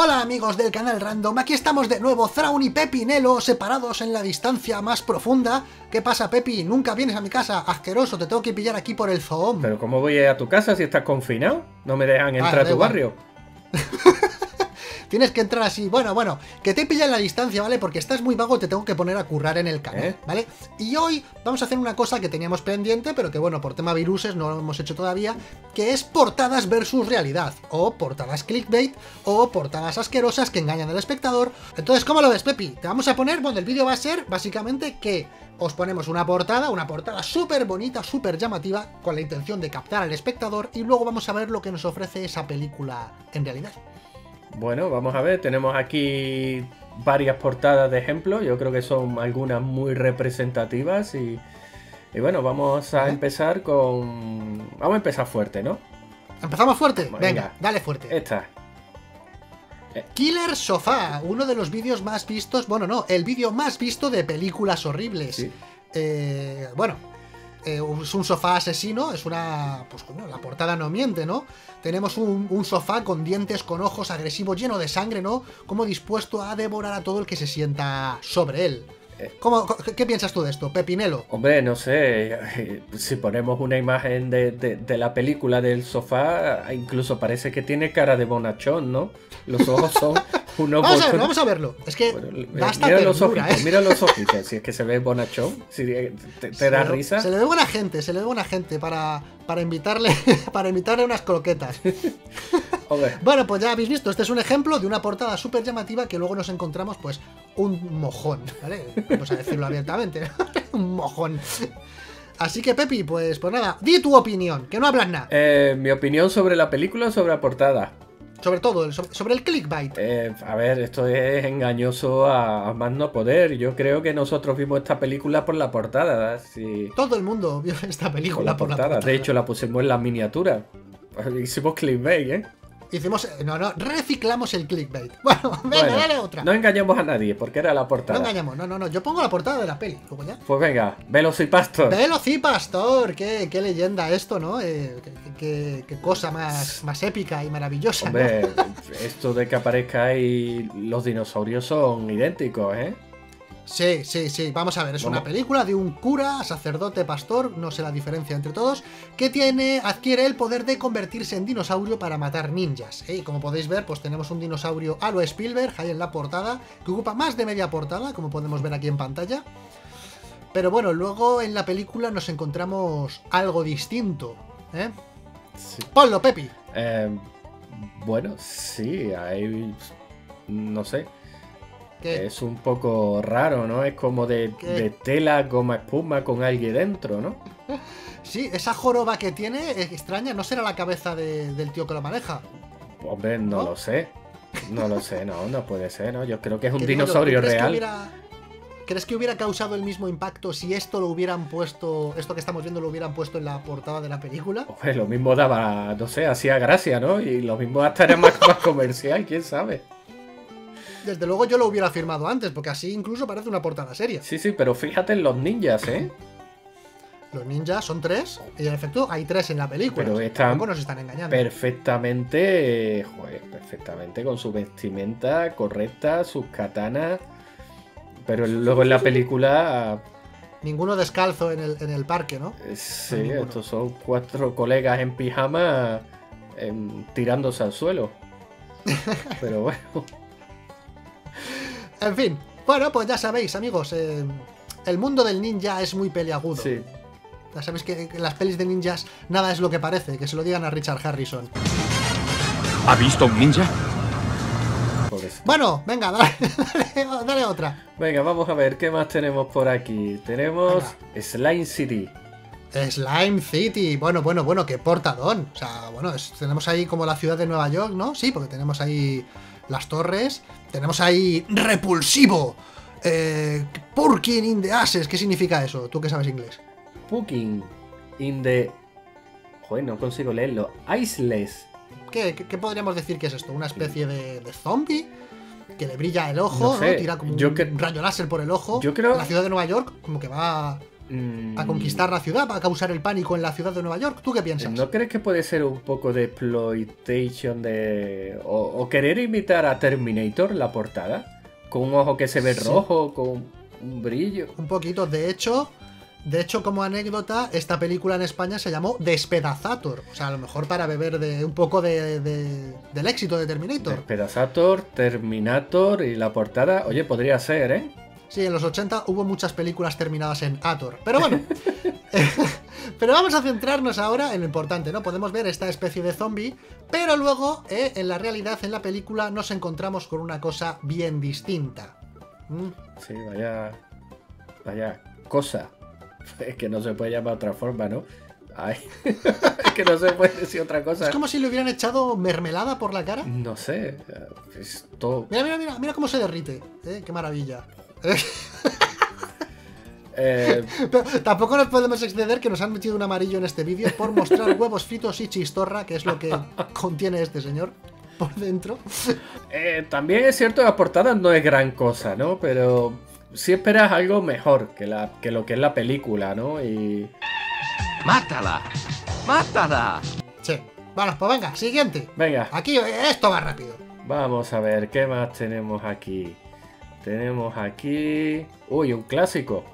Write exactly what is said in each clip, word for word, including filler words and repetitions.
Hola amigos del canal Random, aquí estamos de nuevo, Thrawn y Pepi Nelo, separados en la distancia más profunda. ¿Qué pasa, Pepi? ¿Nunca vienes a mi casa? Asqueroso, te tengo que pillar aquí por el zoo. ¿Pero cómo voy a ir a tu casa si estás confinado? No me dejan entrar ah, a tu barrio. Tienes que entrar así. Bueno, bueno, que te pillan la distancia, ¿vale? Porque estás muy vago, te tengo que poner a currar en el canal, ¿eh? ¿Vale? Y hoy vamos a hacer una cosa que teníamos pendiente, pero que, bueno, por tema viruses no lo hemos hecho todavía, que es portadas versus realidad, o portadas clickbait, o portadas asquerosas que engañan al espectador. Entonces, ¿cómo lo ves, Pepi? Te vamos a poner, bueno, el vídeo va a ser básicamente que os ponemos una portada, una portada súper bonita, súper llamativa, con la intención de captar al espectador, y luego vamos a ver lo que nos ofrece esa película en realidad. Bueno, vamos a ver, tenemos aquí varias portadas de ejemplo, yo creo que son algunas muy representativas y, y bueno, vamos a ¿Eh? empezar con... Vamos a empezar fuerte, ¿no? ¿Empezamos fuerte? Venga, Venga dale fuerte. Esta. Killer Sofá, uno de los vídeos más vistos, bueno no, el vídeo más visto de películas horribles. ¿Sí? Eh, bueno... Eh, es un sofá asesino, es una... Pues coño, la portada no miente, ¿no? Tenemos un, un sofá con dientes, con ojos agresivos, lleno de sangre, ¿no? Como dispuesto a devorar a todo el que se sienta sobre él. ¿Cómo, qué, qué piensas tú de esto, Pepi Nelo? Hombre, no sé, si ponemos una imagen de, de, de la película del sofá, incluso parece que tiene cara de bonachón, ¿no? Los ojos son... Unos vamos, a ver, vamos a verlo. Es que bueno, da hasta mira, ternura, los ojitos, ¿eh? Mira los ojitos. Si es que se ve bonachón, si te, te se da le, risa. Se le ve buena gente, se le ve buena gente para, para invitarle para invitarle unas croquetas. Bueno, pues ya habéis visto, este es un ejemplo de una portada súper llamativa que luego nos encontramos, pues, un mojón, ¿vale? Vamos a decirlo abiertamente. Un mojón. Así que, Pepi, pues, pues nada, di tu opinión, que no hablas nada. Eh, mi opinión sobre la película o sobre la portada. Sobre todo, sobre el clickbait. Eh, a ver, esto es engañoso a, a más no poder. Yo creo que nosotros vimos esta película por la portada. Sí. Todo el mundo vio esta película por la, por portada. la portada. De hecho, la pusimos en la miniatura. Hicimos clickbait, ¿eh? Hicimos... No, no, reciclamos el clickbait. Bueno, venga, bueno, dale otra. No engañamos a nadie, porque era la portada. No engañamos, no, no, no. Yo pongo la portada de la peli, luego ya. Pues venga, Velocipastor. Velocipastor, qué, qué leyenda esto, ¿no? Eh, qué, qué cosa más, más épica y maravillosa. Hombre, ¿no? Esto de que aparezca ahí los dinosaurios son idénticos, ¿eh? Sí, sí, sí, vamos a ver, es bueno. una película de un cura, sacerdote, pastor, no sé la diferencia entre todos, que tiene, adquiere el poder de convertirse en dinosaurio para matar ninjas, ¿eh? Y como podéis ver, pues tenemos un dinosaurio a lo Spielberg ahí en la portada, que ocupa más de media portada, como podemos ver aquí en pantalla. Pero bueno, luego en la película nos encontramos algo distinto, ¿eh? Sí. Ponlo, Pepi. Eh, bueno, sí, ahí... no sé. ¿Qué? Es un poco raro, ¿no? Es como de, de tela, goma, espuma con alguien dentro, ¿no? Sí, esa joroba que tiene es extraña. ¿No será la cabeza de, del tío que lo maneja? Hombre, no, ¿no? lo sé. No lo sé, no, no puede ser, ¿no? Yo creo que es un dinosaurio real. Que hubiera... ¿Crees que hubiera causado el mismo impacto si esto lo hubieran puesto, esto que estamos viendo lo hubieran puesto en la portada de la película? Hombre, lo mismo daba, no sé, hacía gracia, ¿no? Y lo mismo hasta era más, más comercial, quién sabe. Desde luego yo lo hubiera firmado antes, porque así incluso parece una portada seria. Sí, sí, pero fíjate en los ninjas, ¿eh? Los ninjas son tres, y en efecto hay tres en la película. Pero están, tampoco nos están engañando. Perfectamente, joder, perfectamente, con su vestimenta correcta, sus katanas. Pero luego en la película... Ninguno descalzo en el, en el parque, ¿no? Sí, no, estos son cuatro colegas en pijama en, tirándose al suelo. Pero bueno... En fin, bueno, pues ya sabéis, amigos, eh, el mundo del ninja es muy peliagudo. Sí. Ya sabéis que en las pelis de ninjas nada es lo que parece, que se lo digan a Richard Harrison. ¿Ha visto un ninja? Pobrecito. Bueno, venga, dale, dale, dale otra. Venga, vamos a ver, ¿qué más tenemos por aquí? Tenemos venga. Slime City. Slime City, bueno, bueno, bueno, qué portadón. O sea, bueno, es, tenemos ahí como la ciudad de Nueva York, ¿no? Sí, porque tenemos ahí... las torres, tenemos ahí repulsivo, eh, Puking in the asses, ¿qué significa eso? ¿Tú que sabes inglés? Puking in the... Joder, no consigo leerlo. Iceless. ¿Qué, qué, qué podríamos decir que es esto? ¿Una especie de, de zombie? Que le brilla el ojo, no sé, ¿no? Tira como yo un que... rayo láser por el ojo. Yo creo... La ciudad de Nueva York como que va a conquistar la ciudad, a causar el pánico en la ciudad de Nueva York. ¿Tú qué piensas? ¿No crees que puede ser un poco de exploitation de... o, o querer imitar a Terminator la portada? Con un ojo que se ve sí. rojo, con un brillo. Un poquito, de hecho, de hecho, como anécdota, esta película en España se llamó Despedazator. O sea, a lo mejor para beber de un poco de, de, del éxito de Terminator. Despedazator, Terminator y la portada, oye, podría ser, ¿eh? Sí, en los ochenta hubo muchas películas terminadas en Ator. Pero bueno, eh, pero vamos a centrarnos ahora en lo importante, ¿no? Podemos ver esta especie de zombie, pero luego, eh, en la realidad, en la película, nos encontramos con una cosa bien distinta. ¿Mm? Sí, vaya... vaya cosa. Es que no se puede llamar de otra forma, ¿no? Ay, es que no se puede decir otra cosa. Es como si le hubieran echado mermelada por la cara. No sé, es todo... Mira, mira, mira, mira cómo se derrite, ¿eh? Qué maravilla. eh... Pero tampoco nos podemos exceder que nos han metido un amarillo en este vídeo por mostrar huevos fritos y chistorra, que es lo que contiene este señor por dentro. eh, también es cierto, la portada no es gran cosa, ¿no? Pero si esperas algo mejor que, la, que lo que es la película, ¿no? Y... ¡Mátala! ¡Mátala! Sí, bueno, pues venga, siguiente. Venga. Aquí, esto va rápido. Vamos a ver, ¿qué más tenemos aquí? Tenemos aquí... ¡Uy, un clásico!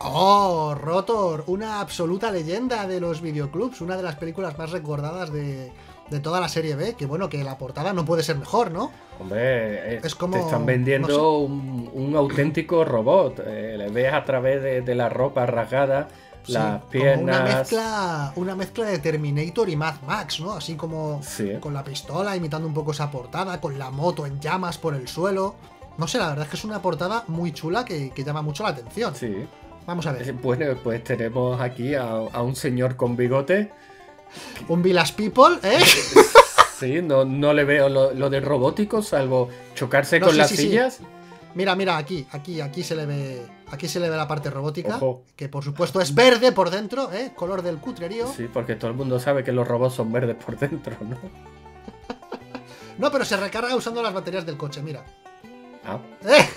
¡Oh, Rotor! Una absoluta leyenda de los videoclubs. Una de las películas más recordadas de, de toda la serie B. Que bueno, que la portada no puede ser mejor, ¿no? Hombre, es como... te están vendiendo, no sé, un, un auténtico robot. Eh, le ves a través de, de la ropa rasgada... las sí, piernas... Una mezcla, una mezcla de Terminator y Mad Max, ¿no? Así como sí. con la pistola, imitando un poco esa portada, con la moto en llamas por el suelo. No sé, la verdad es que es una portada muy chula que, que llama mucho la atención. Sí. Vamos a ver. Bueno, pues tenemos aquí a, a un señor con bigote. Un Village People, ¿eh? Sí, no, no le veo lo, lo de robótico, salvo chocarse no, con sí, las sí, sillas. Sí. Mira, mira, aquí, aquí, aquí se le ve. Aquí se le ve la parte robótica. Ojo. Que por supuesto es verde por dentro, ¿eh? Color del cutrerío. Sí, porque todo el mundo sabe que los robots son verdes por dentro, ¿no? No, pero se recarga usando las baterías del coche, mira. Ah. ¿Eh?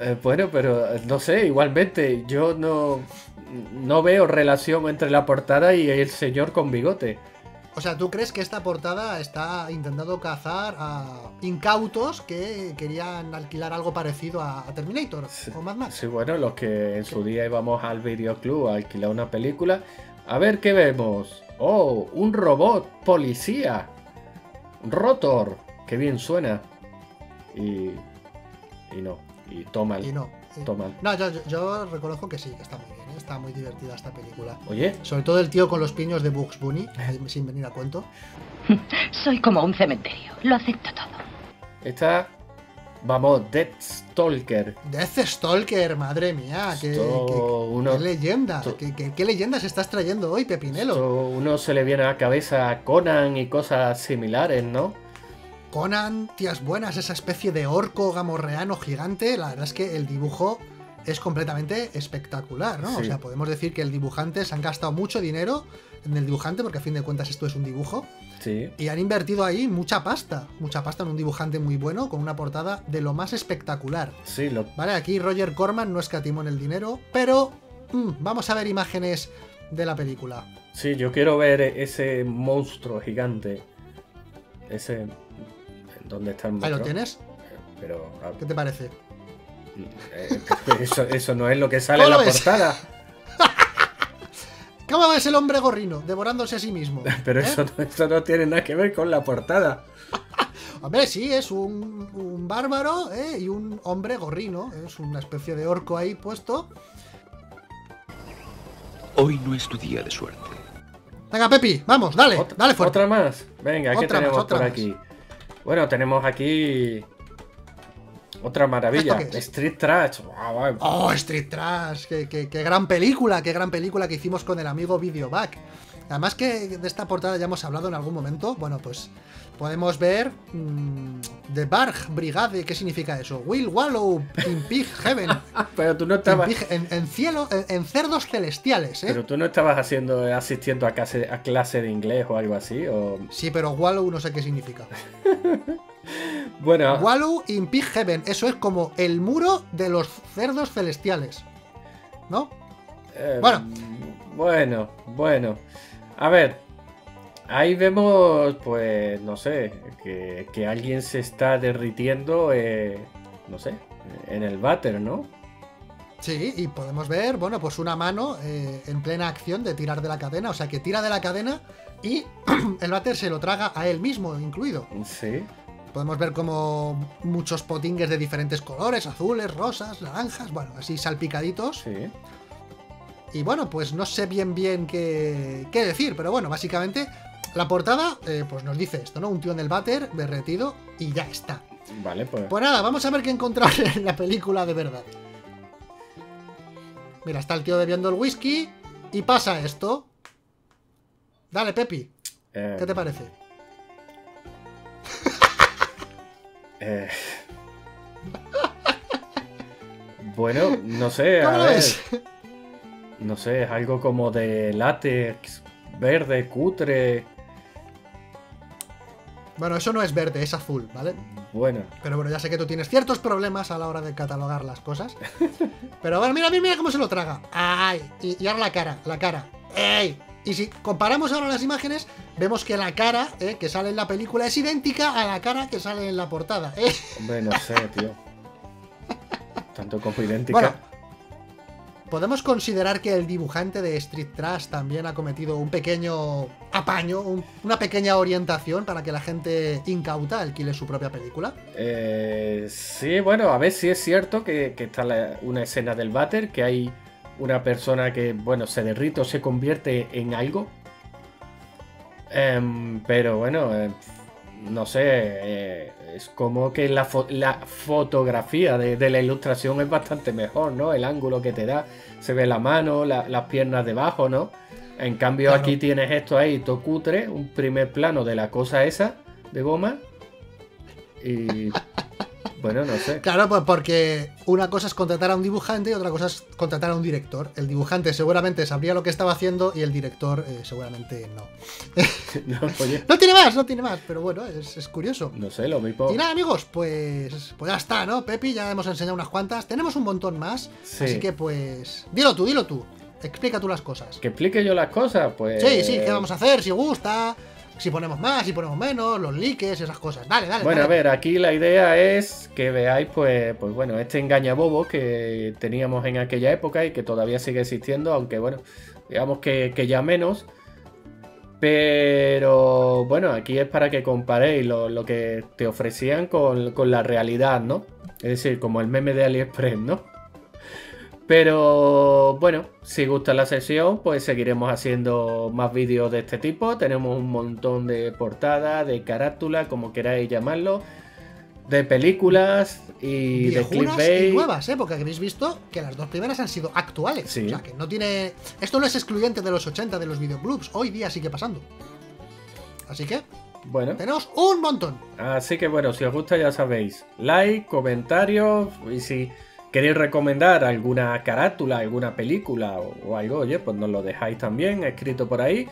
Eh, bueno, pero no sé, igualmente, yo no, no veo relación entre la portada y el señor con bigote. O sea, ¿tú crees que esta portada está intentando cazar a incautos que querían alquilar algo parecido a Terminator sí, o Mad Max? Sí, bueno, los que en su día íbamos al videoclub a alquilar una película. A ver qué vemos. Oh, un robot policía. Rotor. Qué bien suena. Y, y no. Y toma el... Y no. Toman. No, yo, yo, yo reconozco que sí, que está muy bien, ¿eh? Está muy divertida esta película. Oye. Sobre todo el tío con los piños de Bugs Bunny, sin venir a cuento. Soy como un cementerio, lo acepto todo. Esta, vamos, Death Stalker. Death Stalker, madre mía, qué, Sto... qué, qué, uno... qué leyenda. Sto... ¿Qué, qué, ¿Qué leyendas estás trayendo hoy, Pepi Nelo? Sto... Uno se le viene a la cabeza Conan y cosas similares, ¿no? Conan, tías buenas, esa especie de orco gamorreano gigante. La verdad es que el dibujo es completamente espectacular, ¿no? Sí. O sea, podemos decir que el dibujante, se han gastado mucho dinero en el dibujante, porque a fin de cuentas esto es un dibujo. Sí. Y han invertido ahí mucha pasta, mucha pasta en un dibujante muy bueno, con una portada de lo más espectacular. Sí, lo... Vale, aquí Roger Corman no escatimó en el dinero, pero mmm, vamos a ver imágenes de la película. Sí, yo quiero ver ese monstruo gigante. Ese... ¿Dónde está el monstruo? ¿Ahí lo tienes? Pero, ah, ¿qué te parece? Eso, eso no es lo que sale en la ves? portada. ¿Cómo ves el hombre gorrino devorándose a sí mismo? Pero ¿eh? eso, no, eso no tiene nada que ver con la portada. Hombre, sí, es un, un bárbaro, ¿eh? Y un hombre gorrino. Es una especie de orco ahí puesto. Hoy no es tu día de suerte. Venga, Pepi, vamos, dale, otra, dale fuerte. Otra más. Venga, ¿qué otra tenemos más, otra por aquí? Más. Bueno, tenemos aquí otra maravilla, Street Trash. Wow. Oh, Street Trash, qué, qué, qué gran película, qué gran película que hicimos con el amigo Video Back. Además que de esta portada ya hemos hablado en algún momento. Bueno, pues podemos ver mmm, The Barg Brigade, ¿qué significa eso? Will Wallow in Pig Heaven. Pero tú no estabas... Pig, en, en cielo, en, en cerdos celestiales, ¿eh? Pero tú no estabas haciendo, asistiendo a clase, a clase de inglés o algo así, o... Sí, pero Wallow no sé qué significa. Bueno... Wallow in Pig Heaven, eso es como el muro de los cerdos celestiales. ¿no? Eh, bueno. Bueno, bueno. A ver, ahí vemos, pues, no sé, que, que alguien se está derritiendo, eh, no sé, en el váter, ¿no? Sí, y podemos ver, bueno, pues una mano eh, en plena acción de tirar de la cadena, o sea, que tira de la cadena y el váter se lo traga a él mismo, incluido. Sí. Podemos ver como muchos potingues de diferentes colores, azules, rosas, naranjas, bueno, así salpicaditos. Sí. Y bueno, pues no sé bien bien qué, qué decir, pero bueno, básicamente la portada eh, pues nos dice esto, ¿no? Un tío en el váter, derretido, y ya está. Vale, pues... Pues nada, vamos a ver qué encontrar en la película de verdad. Mira, está el tío bebiendo el whisky y pasa esto. Dale, Pepi, eh... ¿qué te parece? Eh... Bueno, no sé, a ver... Es? No sé, es algo como de látex, verde, cutre... Bueno, eso no es verde, es azul, ¿vale? Bueno. Pero bueno, ya sé que tú tienes ciertos problemas a la hora de catalogar las cosas. Pero bueno, mira, mira cómo se lo traga. ¡Ay! Y, y ahora la cara, la cara. ¡Ey! Y si comparamos ahora las imágenes, vemos que la cara eh, que sale en la película es idéntica a la cara que sale en la portada. ¿eh? Hombre, no sé, tío. Tanto como idéntica... Bueno, podemos considerar que el dibujante de Street Trash también ha cometido un pequeño apaño, un, una pequeña orientación para que la gente incauta alquile su propia película. Eh, sí, bueno, a ver si es cierto que, que está la, una escena del váter, que hay una persona que, bueno, se derrite o se convierte en algo. Eh, pero bueno, eh, no sé, eh, es como que la, fo la fotografía de, de la ilustración es bastante mejor, ¿no? El ángulo que te da, se ve la mano, la, las piernas debajo, ¿no? En cambio claro. Aquí tienes esto ahí, todo cutre, un primer plano de la cosa esa, de goma, y... Bueno, no sé. Claro, pues porque una cosa es contratar a un dibujante y otra cosa es contratar a un director. El dibujante seguramente sabría lo que estaba haciendo y el director eh, seguramente no. No, oye. No tiene más, no tiene más, pero bueno, es, es curioso. No sé, lo mismo. Y nada, amigos, pues, pues ya está, ¿no, Pepi? Ya hemos enseñado unas cuantas. Tenemos un montón más, sí. Así que pues... Dilo tú, dilo tú. Explica tú las cosas. ¿Que explique yo las cosas? Pues... Sí, sí, ¿qué vamos a hacer? Si gusta... Si ponemos más, si ponemos menos, los likes, esas cosas. Dale, dale. Bueno, dale. A ver, aquí la idea es que veáis, pues, pues bueno, este engañabobo que teníamos en aquella época y que todavía sigue existiendo, aunque bueno, digamos que, que ya menos. Pero bueno, aquí es para que comparéis lo, lo que te ofrecían con, con la realidad, ¿no? Es decir, como el meme de AliExpress, ¿no? Pero bueno, si gusta la sesión, pues seguiremos haciendo más vídeos de este tipo. Tenemos un montón de portadas, de carátulas, como queráis llamarlo, de películas y de clickbait. Y nuevas, ¿eh? Porque habéis visto que las dos primeras han sido actuales. Sí. O sea, que no tiene... Esto no es excluyente de los ochenta de los videoclubs. Hoy día sigue pasando. Así que... Bueno. Tenemos un montón. Así que bueno, si os gusta ya sabéis. Like, comentarios y si... ¿Queréis recomendar alguna carátula, alguna película o, o algo? Oye, pues nos lo dejáis también escrito por ahí.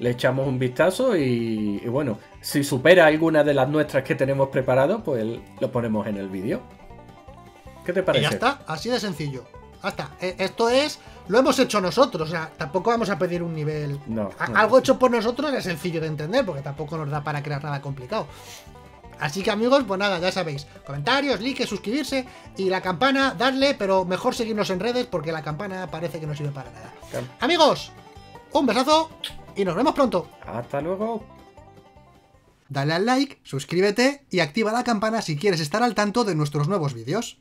Le echamos un vistazo y, y bueno, si supera alguna de las nuestras que tenemos preparado, pues lo ponemos en el vídeo. ¿Qué te parece? Y ya está, así de sencillo. Ya está. Esto es... Lo hemos hecho nosotros, o sea, tampoco vamos a pedir un nivel... No, no. Algo hecho por nosotros es sencillo de entender, porque tampoco nos da para crear nada complicado. Así que amigos, pues nada, ya sabéis, comentarios, like, suscribirse y la campana, darle, pero mejor seguirnos en redes porque la campana parece que no sirve para nada. Claro. Amigos, un besazo y nos vemos pronto. Hasta luego. Dale al like, suscríbete y activa la campana si quieres estar al tanto de nuestros nuevos vídeos.